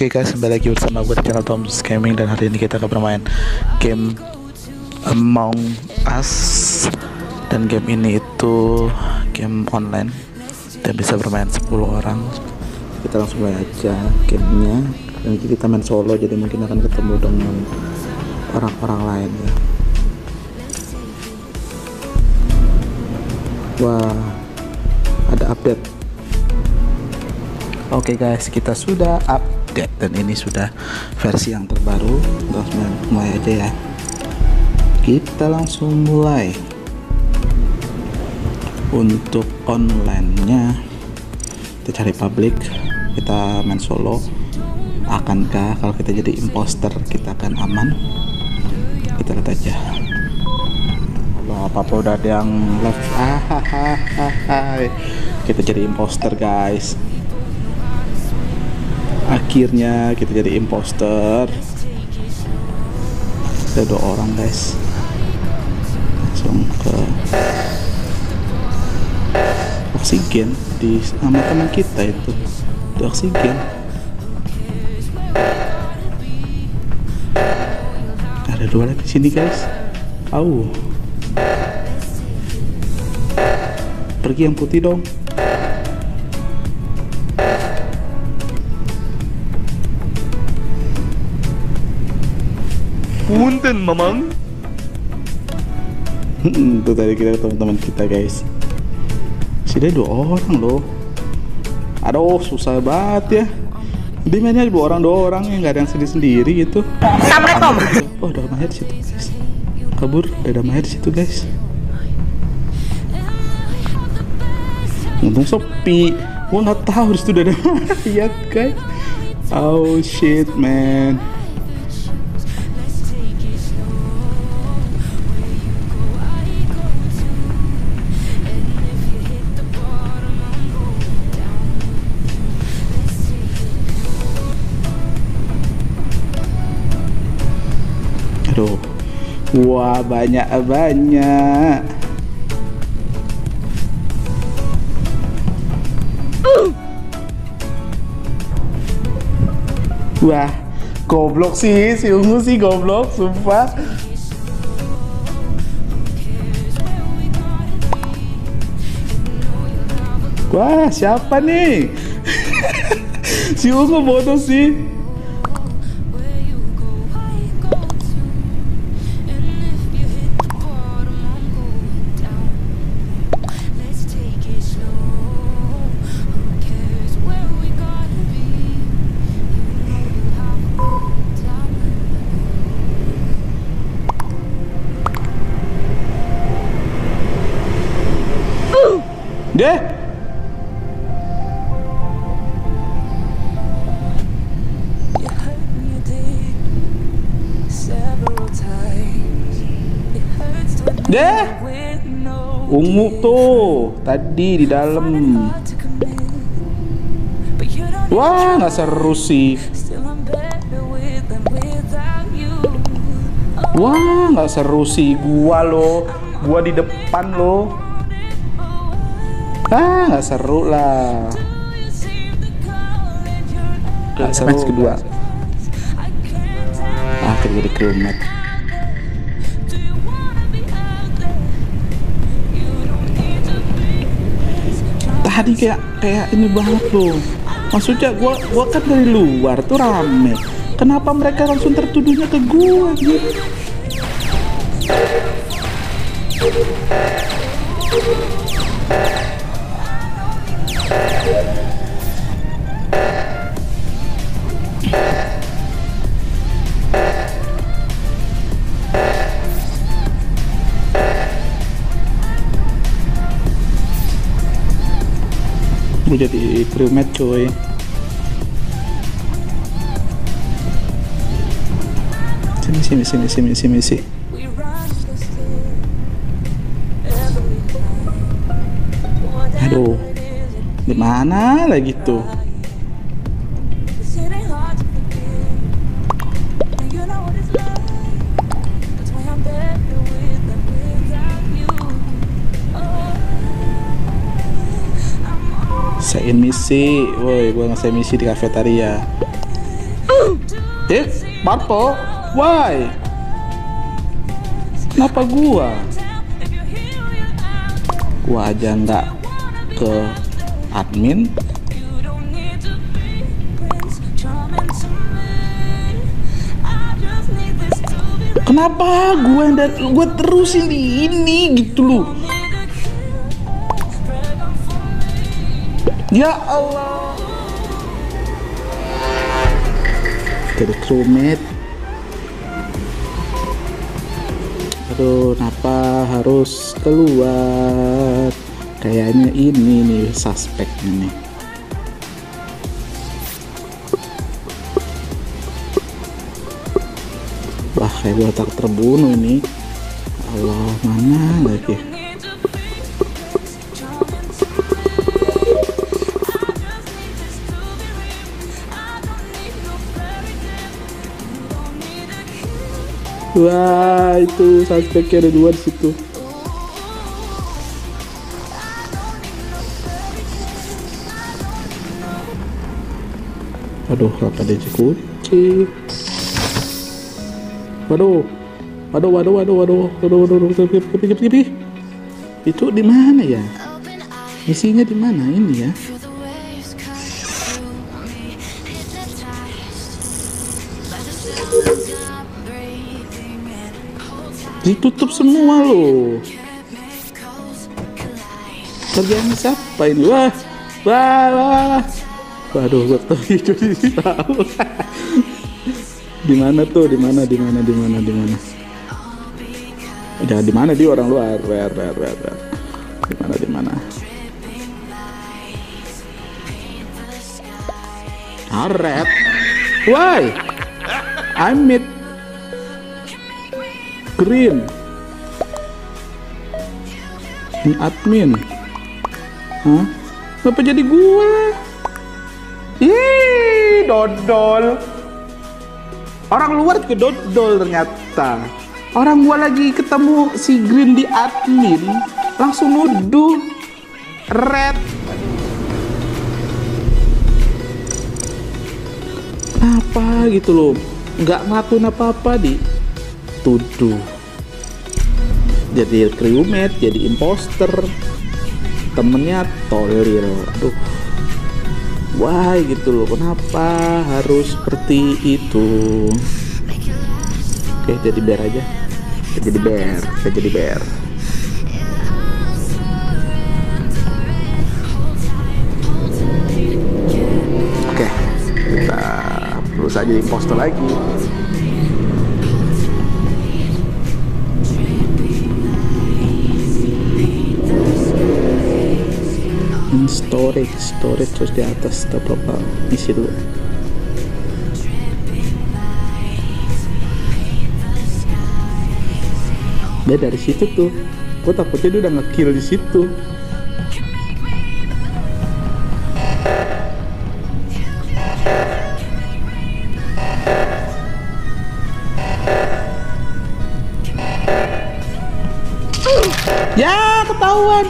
Oke guys, kembali lagi bersama gue di channel Tom's Gaming, dan hari ini kita akan bermain game Among Us. Dan game ini itu game online dan bisa bermain 10 orang. Kita langsung mulai aja gamenya. Nanti kita main solo, jadi mungkin akan ketemu dengan orang-orang lain ya. Wah, ada update. Oke guys, kita sudah update dan ini sudah versi yang terbaru. Terus mulai aja ya. Kita langsung mulai. Untuk online-nya kita cari public, kita main solo. Akankah kalau kita jadi imposter kita akan aman? Kita lihat aja. Apa-apa udah ada yang left. Kita jadi imposter guys, akhirnya kita jadi imposter. Ada 2 orang guys, langsung ke oksigen di sama teman kita itu di oksigen. Ada 2 lagi di sini guys. Pergi yang putih dong. Punten mamang. Tuh tadi kita teman-teman kita guys. Sudah 2 orang loh. Aduh, susah banget ya. Dia mainnya 2 orang yang nggak ada yang sendiri gitu. Sampai Tom. Oh, udah mahir di situ guys. Kabur, udah mahir di situ guys. Untung sepi, gua nggak tahu disitu udah ada mayat guys. Oh shit man. Aduh, wah banyak. Wah, goblok sih, si ungu sih goblok, sumpah. Wah, siapa nih? Si ungu bodoh sih. Deh. Deh. Ungu tuh tadi di dalam. Wah, nggak seru sih. Wah, nggak seru sih. Gua lo, gua di depan lo. Nggak seru lah. Nggak seru. Match kedua. Akhirnya jadi crew match. Tadi kayak ini banget loh. Maksudnya gua kan dari luar tuh rame. Kenapa mereka langsung tertuduhnya ke gua gitu? Gue jadi crewmate coy. Sini. Aduh, dimana lagi tuh? Saya misi, woi, gue ngasih misi di kafetaria. It's purple. Why? Kenapa gua? Gua aja ndak ke admin. Kenapa gue terusin di ini gitu loh. Ya Allah. Jadi crewmate. Aduh, kenapa harus keluar? Kayaknya ini nih suspeknya nih. Wah, kayak gue tak terbunuh ini. Allah, mana lagi? Wah, itu suspeknya ada dua di situ. Aduh, apa dia kunci? Waduh, itu di mana ya? Isinya di mana ini ya? Ditutup semua loh. Kerjaan siapa ini? Wah. Waduh, gua tertidur di bawah. Dimana tuh? Dimana? Udah dimana dia orang luar? Where. Dimana? Alright. Why? I meet green. Ini admin. Hah? Kenapa jadi gua? Ih, dodol. Orang luar ke dodol ternyata. Orang gua lagi ketemu si green di admin, langsung nuduh red. Apa gitu loh? Nggak ngakuin apa-apa dituduh. Jadi crewmate, jadi imposter. Temennya Tolil. Aduh. Wah gitu loh, kenapa harus seperti itu? Oke, jadi bear aja. Saya jadi bear. Oke, kita terus aja imposter lagi. Storage terus di atas apa isi dulu. Dia dari situ tuh, gue takutnya dia udah nge-kill di situ. Ya ketahuan.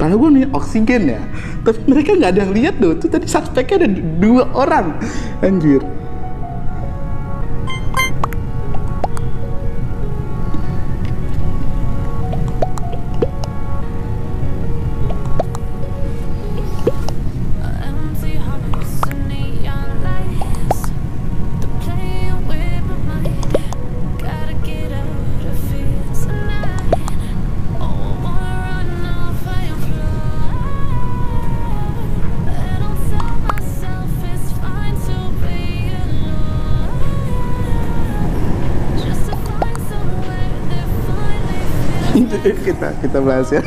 Padahal gue nih oksigen ya, tapi mereka nggak ada yang lihat tuh. Itu tadi suspeknya ada 2 orang, anjir. kita berhasil.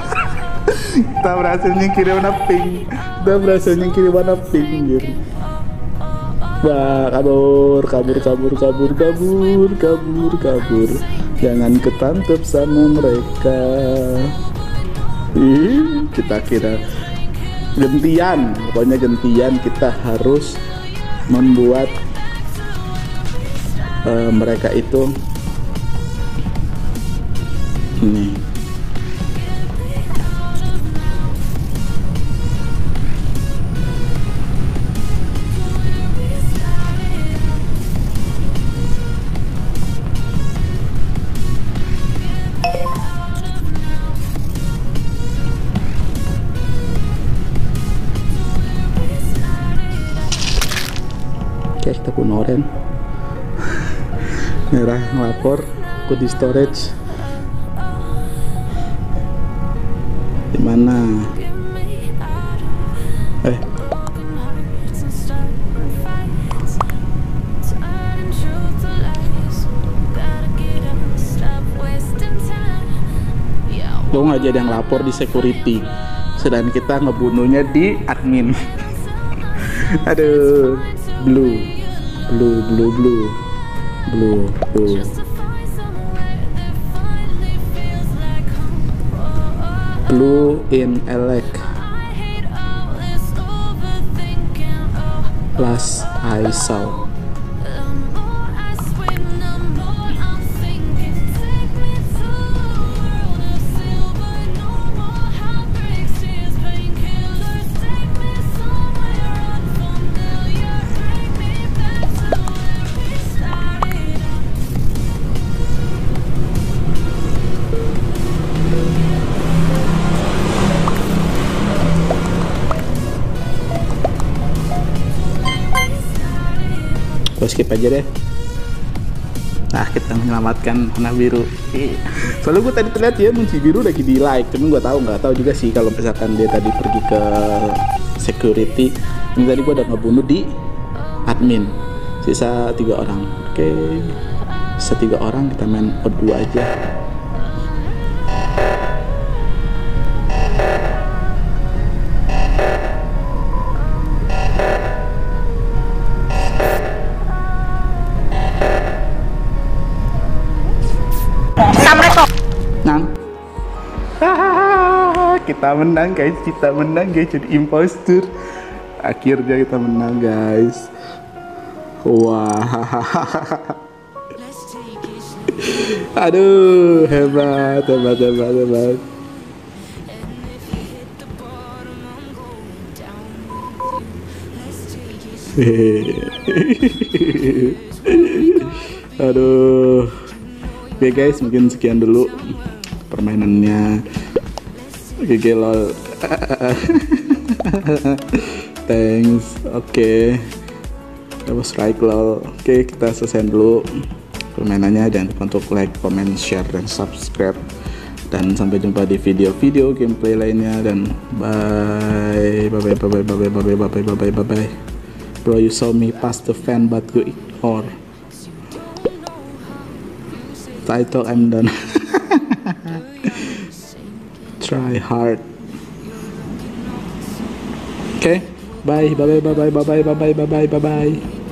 Kita berhasil nyingkirin warna pink. Anjir. Wah, kabur. Jangan ketangkep sama mereka. Ih, kita kira gentian, pokoknya gentian. Kita harus membuat mereka itu nih. Kita pun oranye, merah ngelapor, aku di storage. Dimana? Lo nggak jadi yang lapor di security, sedangkan kita ngebunuhnya di admin. Aduh, blue. Blue in elek. Plus I saw. Skip aja deh. Nah, kita menyelamatkan warna biru. Soalnya gue tadi terlihat ya kunci biru lagi di like, cuman gue tahu nggak tahu juga sih kalau misalkan dia tadi pergi ke security. Ini tadi gue udah ngebunuh di admin. Sisa 3 orang. Oke, sisa 3 orang, kita main O2 aja. Kita menang guys, jadi impostor. Akhirnya kita menang guys. Wah, aduh, hebat. Aduh, oke guys, mungkin sekian dulu permainannya. Oke, lol. Thanks. Oke. Double strike lol. Oke, kita selesai dulu permainannya. Jangan lupa untuk like, comment, share, dan subscribe. Dan sampai jumpa di video-video gameplay lainnya. Dan bye. Bye. Bro, you saw me past the fan, but you ignore. Title, I'm done. Try hard. Okay. Bye.